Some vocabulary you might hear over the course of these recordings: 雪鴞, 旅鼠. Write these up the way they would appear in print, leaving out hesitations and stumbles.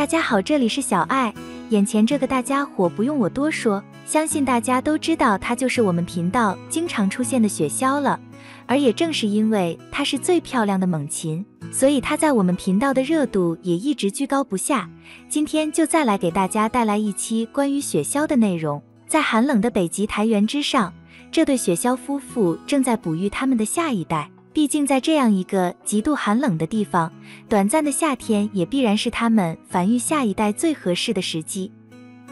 大家好，这里是小爱。眼前这个大家伙不用我多说，相信大家都知道她就是我们频道经常出现的雪骁了。而也正是因为她是最漂亮的猛禽，所以她在我们频道的热度也一直居高不下。今天就再来给大家带来一期关于雪骁的内容。在寒冷的北极苔原之上，这对雪骁夫妇正在哺育他们的下一代。毕竟在这样一个极度寒冷的地方，短暂的夏天也必然是他们繁育下一代最合适的时机。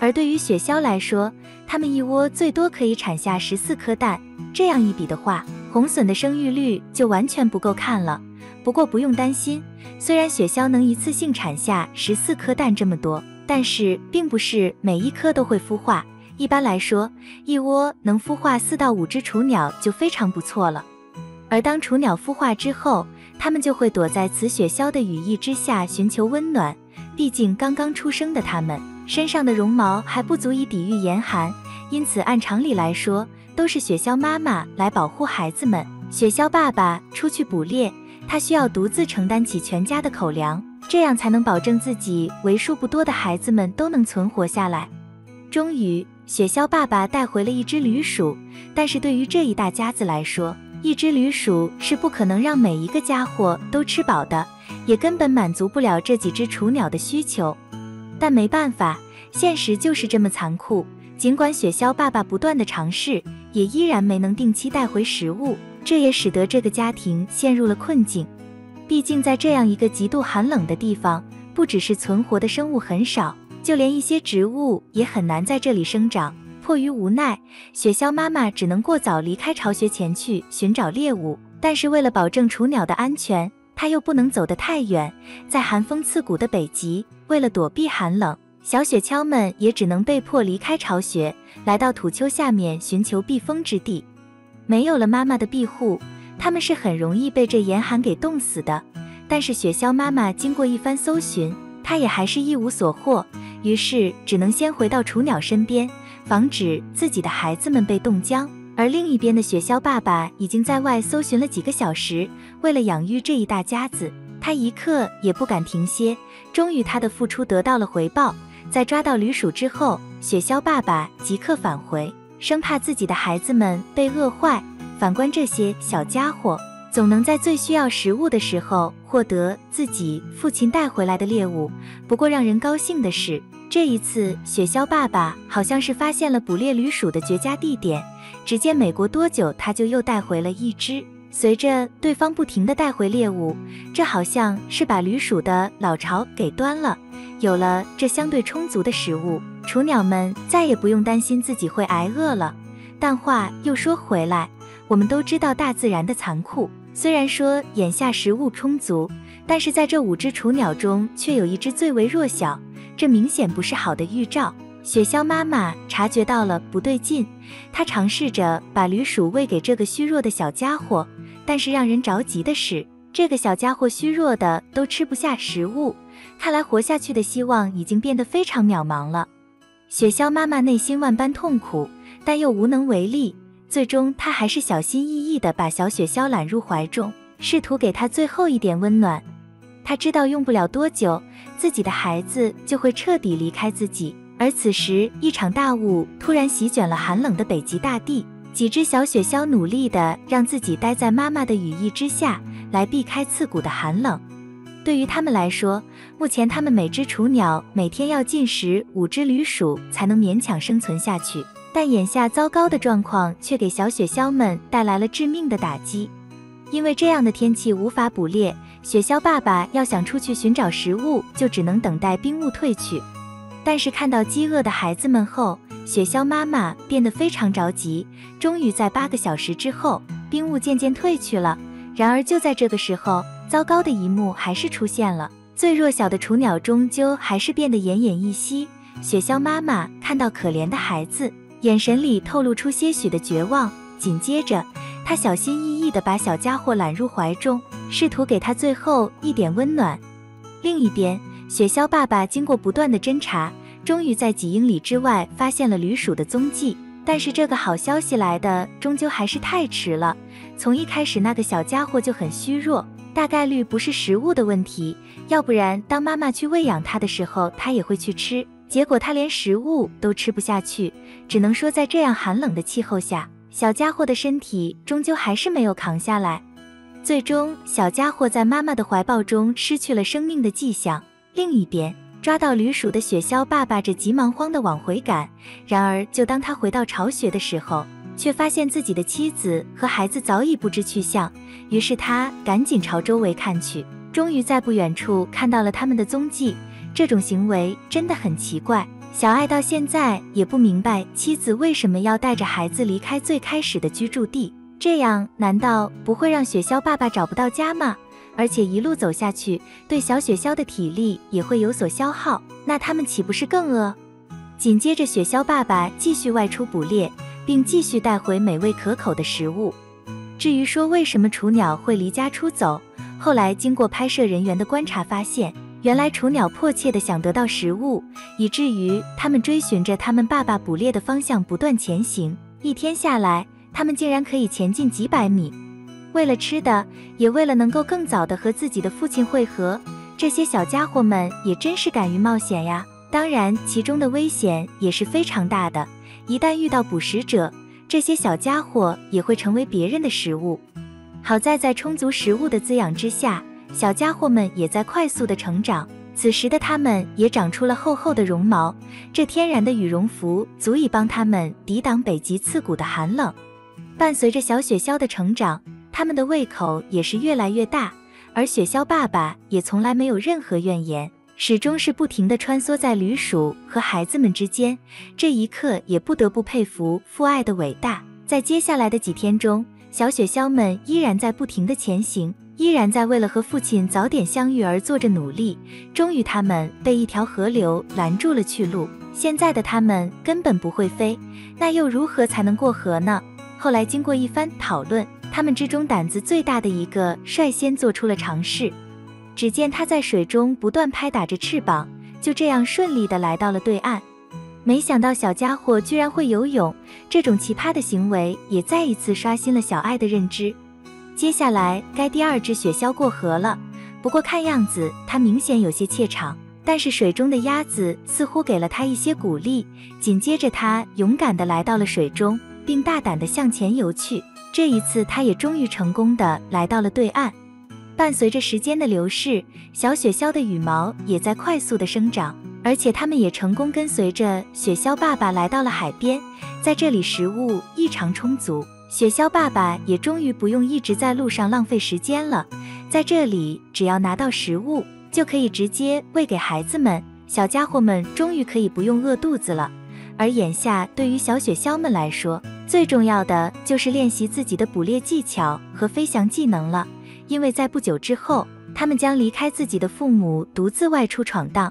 而对于雪骁来说，他们一窝最多可以产下14颗蛋，这样一比的话，红隼的生育率就完全不够看了。不过不用担心，虽然雪骁能一次性产下14颗蛋这么多，但是并不是每一颗都会孵化。一般来说，一窝能孵化4到5只雏鸟就非常不错了。而当雏鸟孵化之后，它们就会躲在雌雪骁的羽翼之下寻求温暖。毕竟刚刚出生的它们身上的绒毛还不足以抵御严寒，因此按常理来说，都是雪骁妈妈来保护孩子们。雪骁爸爸出去捕猎，他需要独自承担起全家的口粮，这样才能保证自己为数不多的孩子们都能存活下来。终于，雪骁爸爸带回了一只旅鼠，但是对于这一大家子来说，一只旅鼠是不可能让每一个家伙都吃饱的，也根本满足不了这几只雏鸟的需求。但没办法，现实就是这么残酷。尽管雪骁爸爸不断的尝试，也依然没能定期带回食物，这也使得这个家庭陷入了困境。毕竟在这样一个极度寒冷的地方，不只是存活的生物很少，就连一些植物也很难在这里生长。迫于无奈，雪骁妈妈只能过早离开巢穴前去寻找猎物，但是为了保证雏鸟的安全，她又不能走得太远。在寒风刺骨的北极，为了躲避寒冷，小雪橇们也只能被迫离开巢穴，来到土丘下面寻求避风之地。没有了妈妈的庇护，它们是很容易被这严寒给冻死的。但是雪骁妈妈经过一番搜寻，她也还是一无所获，于是只能先回到雏鸟身边，防止自己的孩子们被冻僵。而另一边的雪骁爸爸已经在外搜寻了几个小时，为了养育这一大家子，他一刻也不敢停歇。终于他的付出得到了回报，在抓到旅鼠之后，雪骁爸爸即刻返回，生怕自己的孩子们被饿坏。反观这些小家伙，总能在最需要食物的时候获得自己父亲带回来的猎物。不过让人高兴的是，这一次雪骁爸爸好像是发现了捕猎旅鼠的绝佳地点，只见没过多久他就又带回了一只。随着对方不停地带回猎物，这好像是把旅鼠的老巢给端了。有了这相对充足的食物，雏鸟们再也不用担心自己会挨饿了。但话又说回来，我们都知道大自然的残酷，虽然说眼下食物充足，但是在这5只雏鸟中却有一只最为弱小，这明显不是好的预兆。雪骁妈妈察觉到了不对劲，她尝试着把旅鼠喂给这个虚弱的小家伙，但是让人着急的是，这个小家伙虚弱的都吃不下食物，看来活下去的希望已经变得非常渺茫了。雪骁妈妈内心万般痛苦，但又无能为力，最终她还是小心翼翼地把小雪骁揽入怀中，试图给她最后一点温暖。她知道用不了多久，自己的孩子就会彻底离开自己。而此时，一场大雾突然席卷了寒冷的北极大地，几只小雪骁努力地让自己待在妈妈的羽翼之下，来避开刺骨的寒冷。对于他们来说，目前他们每只雏鸟每天要进食5只旅鼠才能勉强生存下去，但眼下糟糕的状况却给小雪骁们带来了致命的打击。因为这样的天气无法捕猎，雪骁爸爸要想出去寻找食物，就只能等待冰雾退去。但是看到饥饿的孩子们后，雪骁妈妈变得非常着急。终于在8个小时之后，冰雾渐渐退去了。然而就在这个时候，糟糕的一幕还是出现了，最弱小的雏鸟终究还是变得奄奄一息。雪骁妈妈看到可怜的孩子，眼神里透露出些许的绝望，紧接着她小心翼翼地把小家伙揽入怀中，试图给他最后一点温暖。另一边，雪骁爸爸经过不断的侦查，终于在几英里之外发现了旅鼠的踪迹。但是这个好消息来的终究还是太迟了，从一开始那个小家伙就很虚弱，大概率不是食物的问题，要不然当妈妈去喂养它的时候，它也会去吃。结果它连食物都吃不下去，只能说在这样寒冷的气候下，小家伙的身体终究还是没有扛下来。最终，小家伙在妈妈的怀抱中失去了生命的迹象。另一边，抓到旅鼠的雪鸮爸爸这急忙慌地往回赶，然而就当他回到巢穴的时候，却发现自己的妻子和孩子早已不知去向，于是他赶紧朝周围看去，终于在不远处看到了他们的踪迹。这种行为真的很奇怪，小爱到现在也不明白妻子为什么要带着孩子离开最开始的居住地，这样难道不会让雪鸮爸爸找不到家吗？而且一路走下去，对小雪鸮的体力也会有所消耗，那他们岂不是更饿？紧接着，雪鸮爸爸继续外出捕猎，并继续带回美味可口的食物。至于说为什么雏鸟会离家出走，后来经过拍摄人员的观察发现，原来雏鸟迫切地想得到食物，以至于他们追寻着他们爸爸捕猎的方向不断前行。一天下来，他们竟然可以前进几百米。为了吃的，也为了能够更早地和自己的父亲会合，这些小家伙们也真是敢于冒险呀！当然，其中的危险也是非常大的。一旦遇到捕食者，这些小家伙也会成为别人的食物。好在充足食物的滋养之下，小家伙们也在快速的成长。此时的它们也长出了厚厚的绒毛，这天然的羽绒服足以帮它们抵挡北极刺骨的寒冷。伴随着小雪鸮的成长，它们的胃口也是越来越大，而雪鸮爸爸也从来没有任何怨言。始终是不停地穿梭在旅鼠和孩子们之间，这一刻也不得不佩服父爱的伟大。在接下来的几天中，小雪鸮们依然在不停地前行，依然在为了和父亲早点相遇而做着努力。终于，他们被一条河流拦住了去路。现在的他们根本不会飞，那又如何才能过河呢？后来经过一番讨论，他们之中胆子最大的一个率先做出了尝试。只见它在水中不断拍打着翅膀，就这样顺利地来到了对岸。没想到小家伙居然会游泳，这种奇葩的行为也再一次刷新了小爱的认知。接下来该第二只雪鸮过河了，不过看样子它明显有些怯场，但是水中的鸭子似乎给了它一些鼓励。紧接着它勇敢地来到了水中，并大胆地向前游去。这一次它也终于成功地来到了对岸。伴随着时间的流逝，小雪鸮的羽毛也在快速的生长，而且它们也成功跟随着雪鸮爸爸来到了海边。在这里，食物异常充足，雪鸮爸爸也终于不用一直在路上浪费时间了。在这里，只要拿到食物，就可以直接喂给孩子们，小家伙们终于可以不用饿肚子了。而眼下，对于小雪鸮们来说，最重要的就是练习自己的捕猎技巧和飞翔技能了。因为在不久之后，他们将离开自己的父母，独自外出闯荡。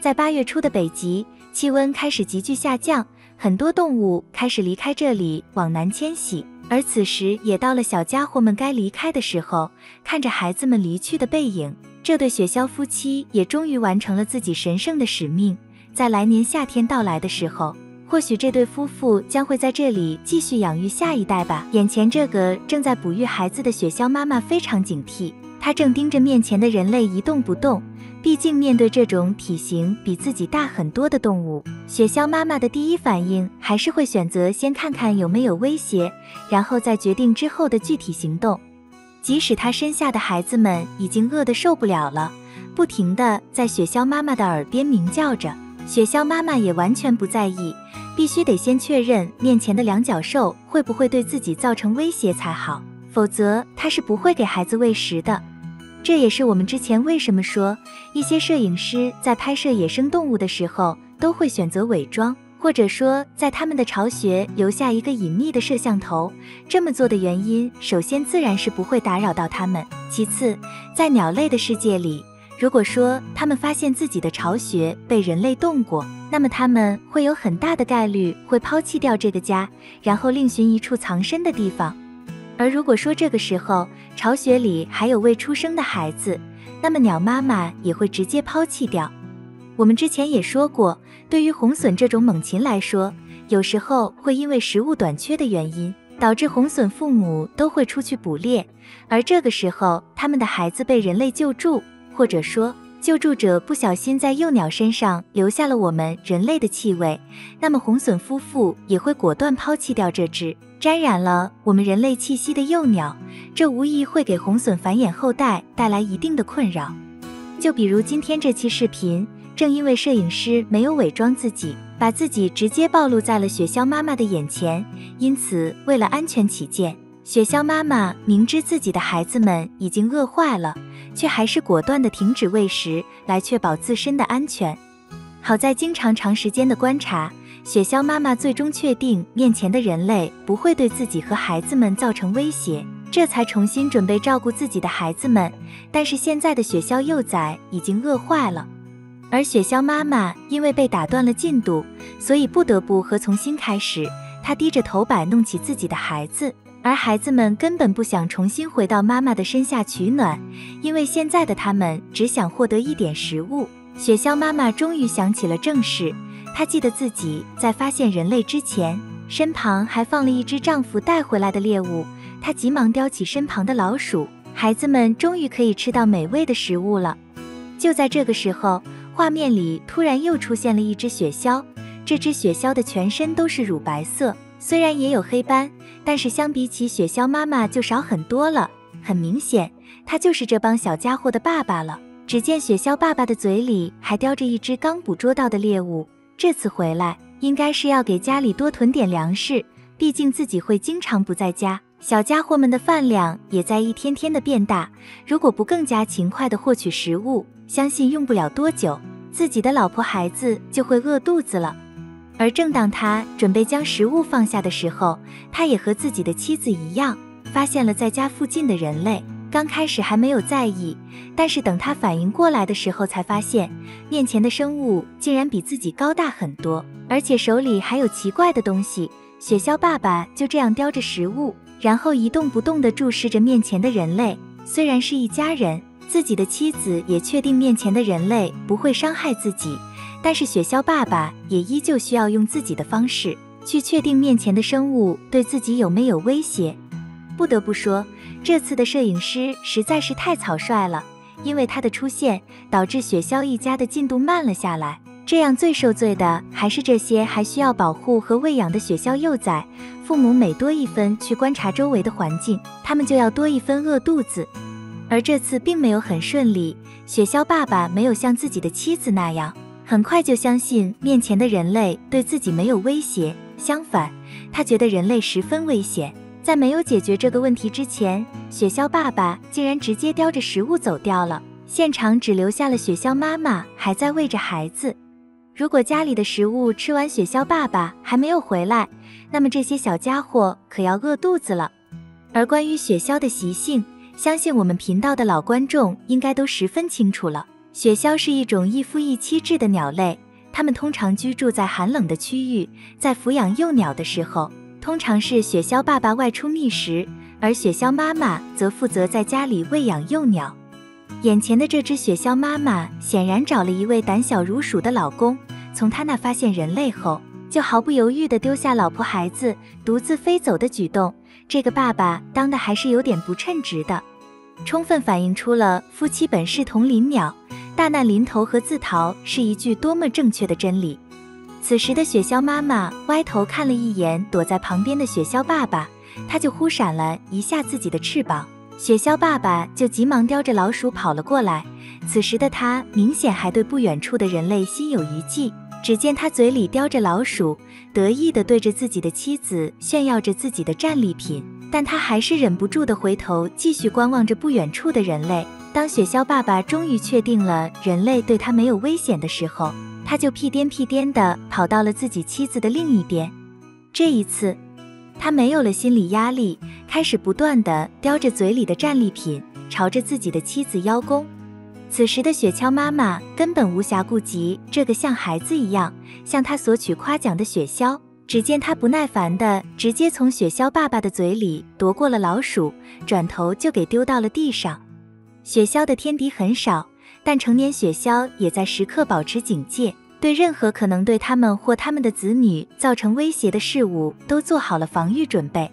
在8月初的北极，气温开始急剧下降，很多动物开始离开这里往南迁徙，而此时也到了小家伙们该离开的时候。看着孩子们离去的背影，这对雪鸮夫妻也终于完成了自己神圣的使命。在来年夏天到来的时候，或许这对夫妇将会在这里继续养育下一代吧。眼前这个正在哺育孩子的雪鸮妈妈非常警惕，她正盯着面前的人类一动不动。毕竟面对这种体型比自己大很多的动物，雪鸮妈妈的第一反应还是会选择先看看有没有威胁，然后再决定之后的具体行动。即使她身下的孩子们已经饿得受不了了，不停地在雪鸮妈妈的耳边鸣叫着，雪鸮妈妈也完全不在意，必须得先确认面前的两脚兽会不会对自己造成威胁才好，否则她是不会给孩子喂食的。这也是我们之前为什么说一些摄影师在拍摄野生动物的时候都会选择伪装，或者说在他们的巢穴留下一个隐秘的摄像头。这么做的原因，首先自然是不会打扰到它们，其次在鸟类的世界里，如果说他们发现自己的巢穴被人类动过，那么他们会有很大的概率会抛弃掉这个家，然后另寻一处藏身的地方。而如果说这个时候巢穴里还有未出生的孩子，那么鸟妈妈也会直接抛弃掉。我们之前也说过，对于红隼这种猛禽来说，有时候会因为食物短缺的原因，导致红隼父母都会出去捕猎，而这个时候他们的孩子被人类救助，或者说救助者不小心在幼鸟身上留下了我们人类的气味，那么红隼夫妇也会果断抛弃掉这只沾染了我们人类气息的幼鸟，这无疑会给红隼繁衍后代带来一定的困扰。就比如今天这期视频，正因为摄影师没有伪装自己，把自己直接暴露在了雪鸮妈妈的眼前，因此为了安全起见，雪鸮妈妈明知自己的孩子们已经饿坏了，却还是果断地停止喂食，来确保自身的安全。好在经常长时间的观察，雪鸮妈妈最终确定面前的人类不会对自己和孩子们造成威胁，这才重新准备照顾自己的孩子们。但是现在的雪鸮幼崽已经饿坏了，而雪鸮妈妈因为被打断了进度，所以不得不和从新开始。她低着头摆弄起自己的孩子，而孩子们根本不想重新回到妈妈的身下取暖，因为现在的他们只想获得一点食物。雪鸮妈妈终于想起了正事，她记得自己在发现人类之前，身旁还放了一只丈夫带回来的猎物，她急忙叼起身旁的老鼠，孩子们终于可以吃到美味的食物了。就在这个时候，画面里突然又出现了一只雪鸮，这只雪鸮的全身都是乳白色，虽然也有黑斑，但是相比起雪鸮妈妈就少很多了，很明显，她就是这帮小家伙的爸爸了。只见雪鸮爸爸的嘴里还叼着一只刚捕捉到的猎物，这次回来应该是要给家里多囤点粮食，毕竟自己会经常不在家，小家伙们的饭量也在一天天的变大，如果不更加勤快的获取食物，相信用不了多久，自己的老婆孩子就会饿肚子了。而正当他准备将食物放下的时候，他也和自己的妻子一样，发现了在家附近的人类。刚开始还没有在意，但是等他反应过来的时候，才发现面前的生物竟然比自己高大很多，而且手里还有奇怪的东西。雪鸮爸爸就这样叼着食物，然后一动不动地注视着面前的人类。虽然是一家人，自己的妻子也确定面前的人类不会伤害自己，但是雪鸮爸爸也依旧需要用自己的方式去确定面前的生物对自己有没有威胁。不得不说，这次的摄影师实在是太草率了，因为他的出现导致雪鸮一家的进度慢了下来，这样最受罪的还是这些还需要保护和喂养的雪鸮幼崽。父母每多一分去观察周围的环境，他们就要多一分饿肚子。而这次并没有很顺利，雪鸮爸爸没有像自己的妻子那样很快就相信面前的人类对自己没有威胁，相反，他觉得人类十分危险。在没有解决这个问题之前，雪鸮爸爸竟然直接叼着食物走掉了，现场只留下了雪鸮妈妈还在喂着孩子。如果家里的食物吃完，雪鸮爸爸还没有回来，那么这些小家伙可要饿肚子了。而关于雪鸮的习性，相信我们频道的老观众应该都十分清楚了。雪鸮是一种一夫一妻制的鸟类，它们通常居住在寒冷的区域，在抚养幼鸟的时候，通常是雪鸮爸爸外出觅食，而雪鸮妈妈则负责在家里喂养幼鸟。眼前的这只雪鸮妈妈显然找了一位胆小如鼠的老公，从他那发现人类后，就毫不犹豫地丢下老婆孩子，独自飞走的举动，这个爸爸当的还是有点不称职的，充分反映出了夫妻本是同林鸟，大难临头和自逃是一句多么正确的真理。此时的雪鸮妈妈歪头看了一眼躲在旁边的雪鸮爸爸，他就忽闪了一下自己的翅膀，雪鸮爸爸就急忙叼着老鼠跑了过来。此时的他明显还对不远处的人类心有余悸，只见他嘴里叼着老鼠，得意地对着自己的妻子炫耀着自己的战利品，但他还是忍不住地回头继续观望着不远处的人类。当雪鸮爸爸终于确定了人类对他没有危险的时候，他就屁颠屁颠地跑到了自己妻子的另一边。这一次，他没有了心理压力，开始不断地叼着嘴里的战利品，朝着自己的妻子邀功。此时的雪鸮妈妈根本无暇顾及这个像孩子一样向他索取夸奖的雪鸮，只见他不耐烦地直接从雪鸮爸爸的嘴里夺过了老鼠，转头就给丢到了地上。雪鸮的天敌很少，但成年雪鸮也在时刻保持警戒，对任何可能对他们或他们的子女造成威胁的事物都做好了防御准备。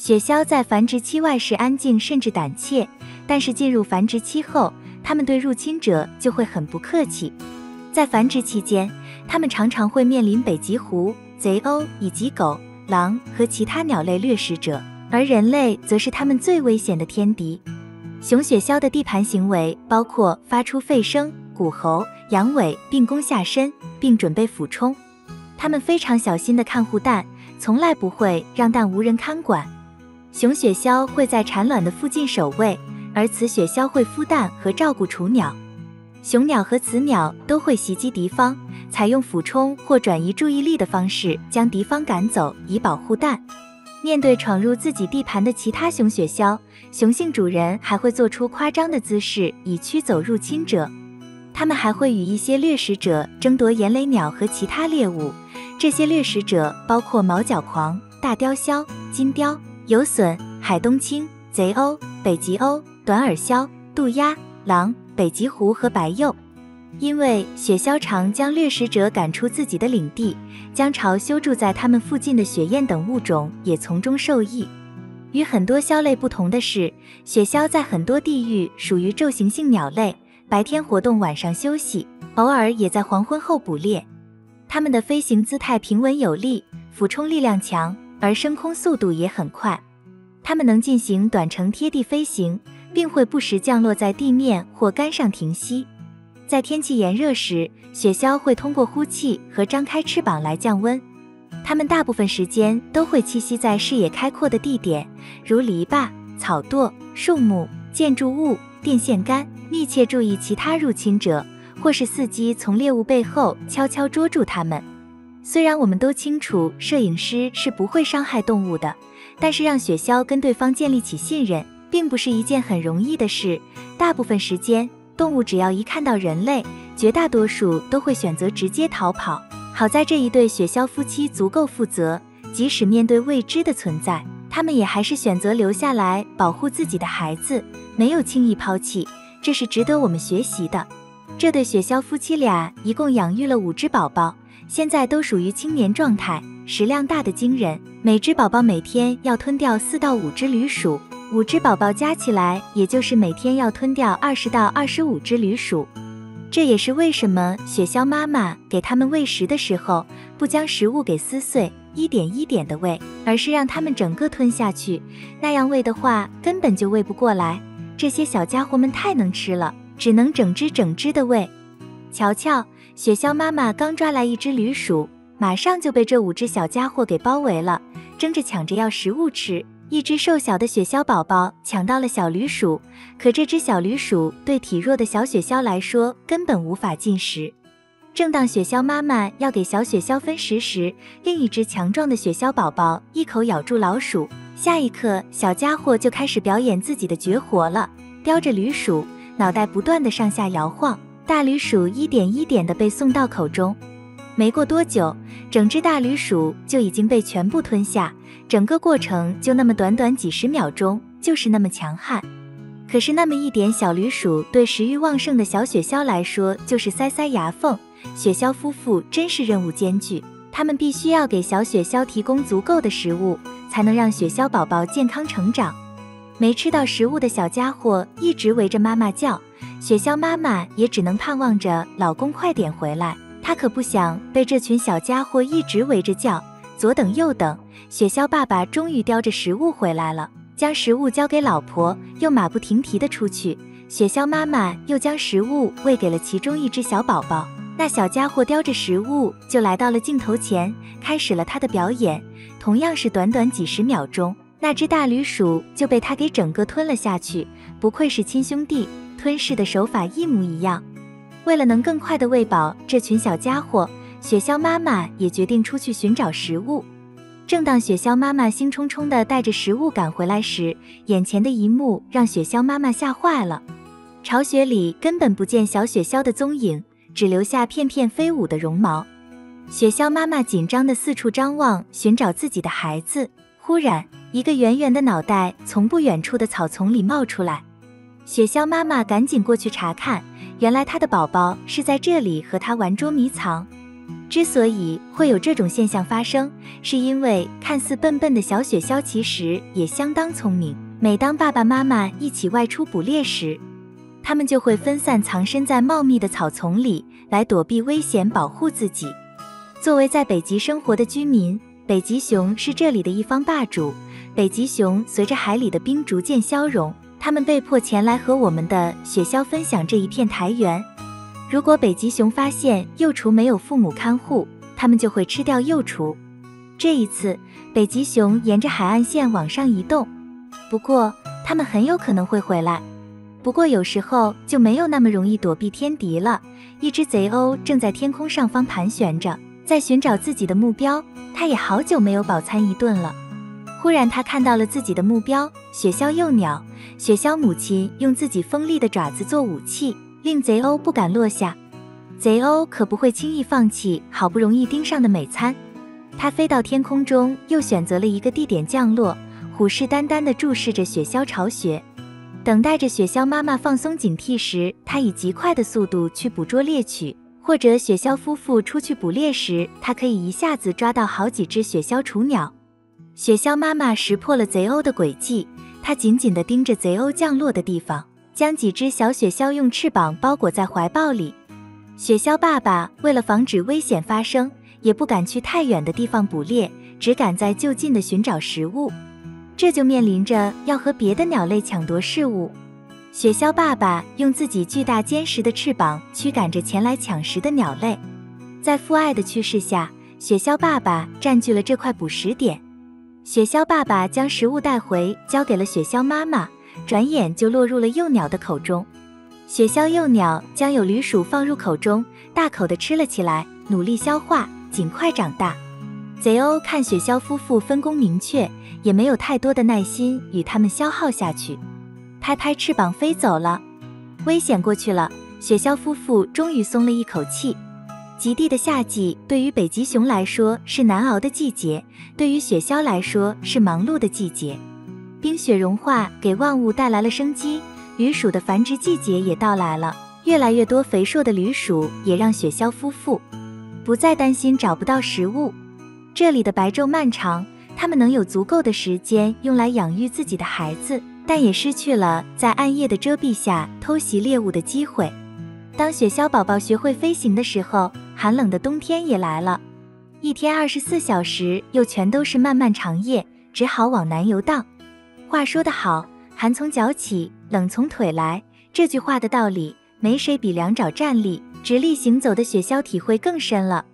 雪鸮在繁殖期外时安静甚至胆怯，但是进入繁殖期后，它们对入侵者就会很不客气。在繁殖期间，它们常常会面临北极狐、贼鸥以及狗、狼和其他鸟类掠食者，而人类则是它们最危险的天敌。雄雪鸮的地盘行为包括发出吠声、鼓喉、扬尾并弓下身，并准备俯冲。它们非常小心地看护蛋，从来不会让蛋无人看管。雄雪鸮会在产卵的附近守卫，而雌雪鸮会孵蛋和照顾雏鸟。雄鸟和雌鸟都会袭击敌方，采用俯冲或转移注意力的方式将敌方赶走，以保护蛋。面对闯入自己地盘的其他雄雪鸮，雄性主人还会做出夸张的姿势以驱走入侵者。它们还会与一些掠食者争夺岩雷鸟和其他猎物，这些掠食者包括毛角狂、大雕鸮、金雕、游隼、海东青、贼鸥、北极鸥、短耳鸮、渡鸦、狼、北极狐和白鼬。因为雪鸮常将掠食者赶出自己的领地，将巢修筑在它们附近的雪雁等物种也从中受益。与很多鸮类不同的是，雪鸮在很多地域属于昼行性鸟类，白天活动，晚上休息，偶尔也在黄昏后捕猎。它们的飞行姿态平稳有力，俯冲力量强，而升空速度也很快。它们能进行短程贴地飞行，并会不时降落在地面或杆上停息。在天气炎热时，雪鸮会通过呼气和张开翅膀来降温。它们大部分时间都会栖息在视野开阔的地点，如篱笆、草垛、树木、建筑物、电线杆，密切注意其他入侵者，或是伺机从猎物背后悄悄捉住它们。虽然我们都清楚摄影师是不会伤害动物的，但是让雪鸮跟对方建立起信任，并不是一件很容易的事。大部分时间，动物只要一看到人类，绝大多数都会选择直接逃跑。好在这一对雪鸮夫妻足够负责，即使面对未知的存在，他们也还是选择留下来保护自己的孩子，没有轻易抛弃，这是值得我们学习的。这对雪鸮夫妻俩一共养育了5只宝宝，现在都属于青年状态，食量大得惊人，每只宝宝每天要吞掉4到5只旅鼠。5只宝宝加起来，也就是每天要吞掉20到25只旅鼠。这也是为什么雪鸮妈妈给它们喂食的时候，不将食物给撕碎，一点一点的喂，而是让它们整个吞下去。那样喂的话，根本就喂不过来。这些小家伙们太能吃了，只能整只整只的喂。瞧瞧，雪鸮妈妈刚抓来1只旅鼠，马上就被这5只小家伙给包围了，争着抢着要食物吃。一只瘦小的雪鸮宝宝抢到了小旅鼠，可这只小旅鼠对体弱的小雪鸮来说根本无法进食。正当雪鸮妈妈要给小雪鸮分食时，另一只强壮的雪鸮宝宝一口咬住老鼠，下一刻小家伙就开始表演自己的绝活了，叼着旅鼠，脑袋不断的上下摇晃，大旅鼠一点一点的被送到口中。没过多久，整只大旅鼠就已经被全部吞下，整个过程就那么短短几十秒钟，就是那么强悍。可是那么一点小旅鼠，对食欲旺盛的小雪鸮来说就是塞塞牙缝。雪鸮夫妇真是任务艰巨，他们必须要给小雪鸮提供足够的食物，才能让雪鸮宝宝健康成长。没吃到食物的小家伙一直围着妈妈叫，雪鸮妈妈也只能盼望着老公快点回来。他可不想被这群小家伙一直围着叫，左等右等，雪鸮爸爸终于叼着食物回来了，将食物交给老婆，又马不停蹄的出去。雪鸮妈妈又将食物喂给了其中一只小宝宝，那小家伙叼着食物就来到了镜头前，开始了他的表演。同样是短短几十秒钟，那只大旅鼠就被他给整个吞了下去。不愧是亲兄弟，吞噬的手法一模一样。为了能更快地喂饱这群小家伙，雪鸮妈妈也决定出去寻找食物。正当雪鸮妈妈兴冲冲地带着食物赶回来时，眼前的一幕让雪鸮妈妈吓坏了。巢穴里根本不见小雪鸮的踪影，只留下片片飞舞的绒毛。雪鸮妈妈紧张地四处张望，寻找自己的孩子。忽然，一个圆圆的脑袋从不远处的草丛里冒出来。雪鸮妈妈赶紧过去查看，原来她的宝宝是在这里和她玩捉迷藏。之所以会有这种现象发生，是因为看似笨笨的小雪鸮其实也相当聪明。每当爸爸妈妈一起外出捕猎时，它们就会分散藏身在茂密的草丛里，来躲避危险，保护自己。作为在北极生活的居民，北极熊是这里的一方霸主。北极熊随着海里的冰逐渐消融，它们被迫前来和我们的雪鸮分享这一片苔原。如果北极熊发现幼雏没有父母看护，它们就会吃掉幼雏。这一次，北极熊沿着海岸线往上移动，不过它们很有可能会回来。不过有时候就没有那么容易躲避天敌了。一只贼鸥正在天空上方盘旋着，在寻找自己的目标。它也好久没有饱餐一顿了。忽然，它看到了自己的目标——雪鸮幼鸟。雪鸮母亲用自己锋利的爪子做武器，令贼鸥不敢落下。贼鸥可不会轻易放弃好不容易盯上的美餐，它飞到天空中，又选择了一个地点降落，虎视眈眈地注视着雪鸮巢穴，等待着雪鸮妈妈放松警惕时，它以极快的速度去捕捉猎取；或者雪鸮夫妇出去捕猎时，它可以一下子抓到好几只雪鸮雏鸟。雪鸮妈妈识破了贼鸥的诡计，它紧紧地盯着贼鸥降落的地方。将几只小雪鸮用翅膀包裹在怀抱里。雪鸮爸爸为了防止危险发生，也不敢去太远的地方捕猎，只敢在就近的寻找食物，这就面临着要和别的鸟类抢夺事物。雪鸮爸爸用自己巨大坚实的翅膀驱赶着前来抢食的鸟类。在父爱的驱使下，雪鸮爸爸占据了这块捕食点。雪鸮爸爸将食物带回，交给了雪鸮妈妈。转眼就落入了幼鸟的口中，雪鸮幼鸟将有旅鼠放入口中，大口地吃了起来，努力消化，尽快长大。贼鸥看雪鸮夫妇分工明确，也没有太多的耐心与他们消耗下去，拍拍翅膀飞走了。危险过去了，雪鸮夫妇终于松了一口气。极地的夏季对于北极熊来说是难熬的季节，对于雪鸮来说是忙碌的季节。冰雪融化给万物带来了生机，旅鼠的繁殖季节也到来了。越来越多肥硕的旅鼠也让雪鸮夫妇不再担心找不到食物。这里的白昼漫长，它们能有足够的时间用来养育自己的孩子，但也失去了在暗夜的遮蔽下偷袭猎物的机会。当雪鸮宝宝学会飞行的时候，寒冷的冬天也来了。一天24小时又全都是漫漫长夜，只好往南游荡。话说得好，寒从脚起，冷从腿来，这句话的道理没谁比两爪站立直立行走的雪鸮体会更深了。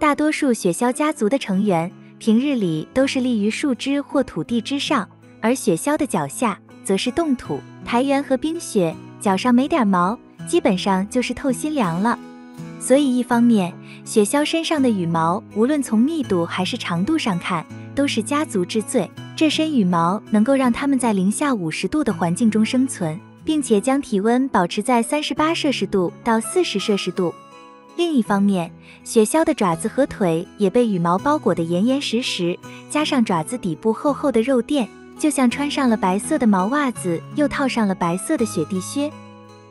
大多数雪鸮家族的成员平日里都是立于树枝或土地之上，而雪鸮的脚下则是冻土、苔原和冰雪，脚上没点毛，基本上就是透心凉了。所以一方面，雪鸮身上的羽毛无论从密度还是长度上看都是家族之最，这身羽毛能够让它们在零下50度的环境中生存，并且将体温保持在38摄氏度到40摄氏度。另一方面，雪鸮的爪子和腿也被羽毛包裹得严严实实，加上爪子底部厚厚的肉垫，就像穿上了白色的毛袜子，又套上了白色的雪地靴。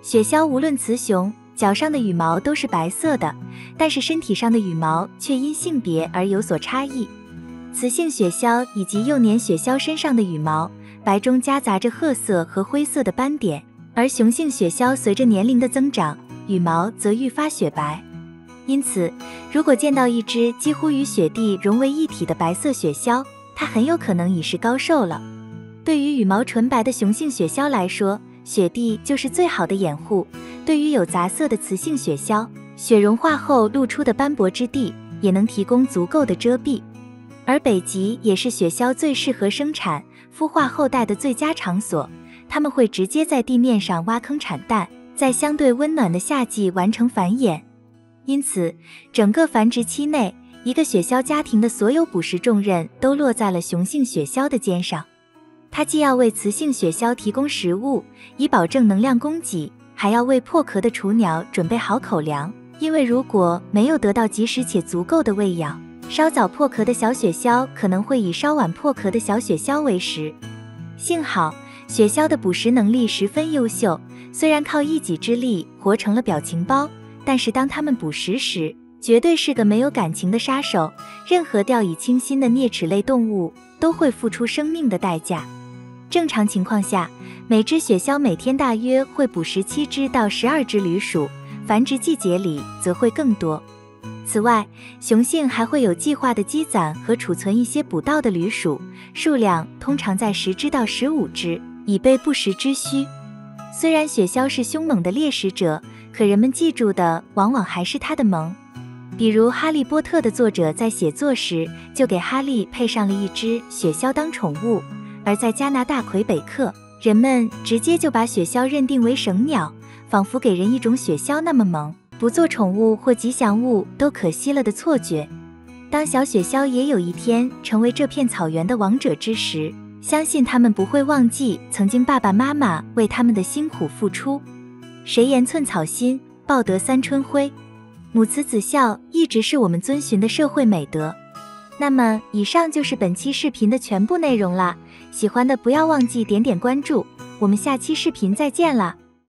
雪鸮无论雌雄，脚上的羽毛都是白色的，但是身体上的羽毛却因性别而有所差异。雌性雪鸮以及幼年雪鸮身上的羽毛白中夹杂着褐色和灰色的斑点，而雄性雪鸮随着年龄的增长，羽毛则愈发雪白。因此，如果见到一只几乎与雪地融为一体的白色雪鸮，它很有可能已是高寿了。对于羽毛纯白的雄性雪鸮来说，雪地就是最好的掩护；对于有杂色的雌性雪鸮，雪融化后露出的斑驳之地也能提供足够的遮蔽。而北极也是雪鸮最适合生产、孵化后代的最佳场所，它们会直接在地面上挖坑产蛋，在相对温暖的夏季完成繁衍。因此，整个繁殖期内，一个雪鸮家庭的所有捕食重任都落在了雄性雪鸮的肩上。它既要为雌性雪鸮提供食物，以保证能量供给，还要为破壳的雏鸟准备好口粮，因为如果没有得到及时且足够的喂养，稍早破壳的小雪鸮可能会以稍晚破壳的小雪鸮为食。幸好雪鸮的捕食能力十分优秀，虽然靠一己之力活成了表情包，但是当它们捕食时，绝对是个没有感情的杀手。任何掉以轻心的啮齿类动物都会付出生命的代价。正常情况下，每只雪鸮每天大约会捕食7只到12只旅鼠，繁殖季节里则会更多。此外，雄性还会有计划的积攒和储存一些捕到的旅鼠，数量通常在10只到15只，以备不时之需。虽然雪鸮是凶猛的猎食者，可人们记住的往往还是它的萌。 比如《哈利波特》的作者在写作时就给哈利配上了一只雪鸮当宠物，而在加拿大魁北克，人们直接就把雪鸮认定为神鸟，仿佛给人一种雪鸮那么萌，不做宠物或吉祥物都可惜了的错觉。当小雪鸮也有一天成为这片草原的王者之时，相信他们不会忘记曾经爸爸妈妈为他们的辛苦付出。谁言寸草心，报得三春晖。 母慈子孝一直是我们遵循的社会美德。那么，以上就是本期视频的全部内容啦。喜欢的不要忘记点点关注，我们下期视频再见啦！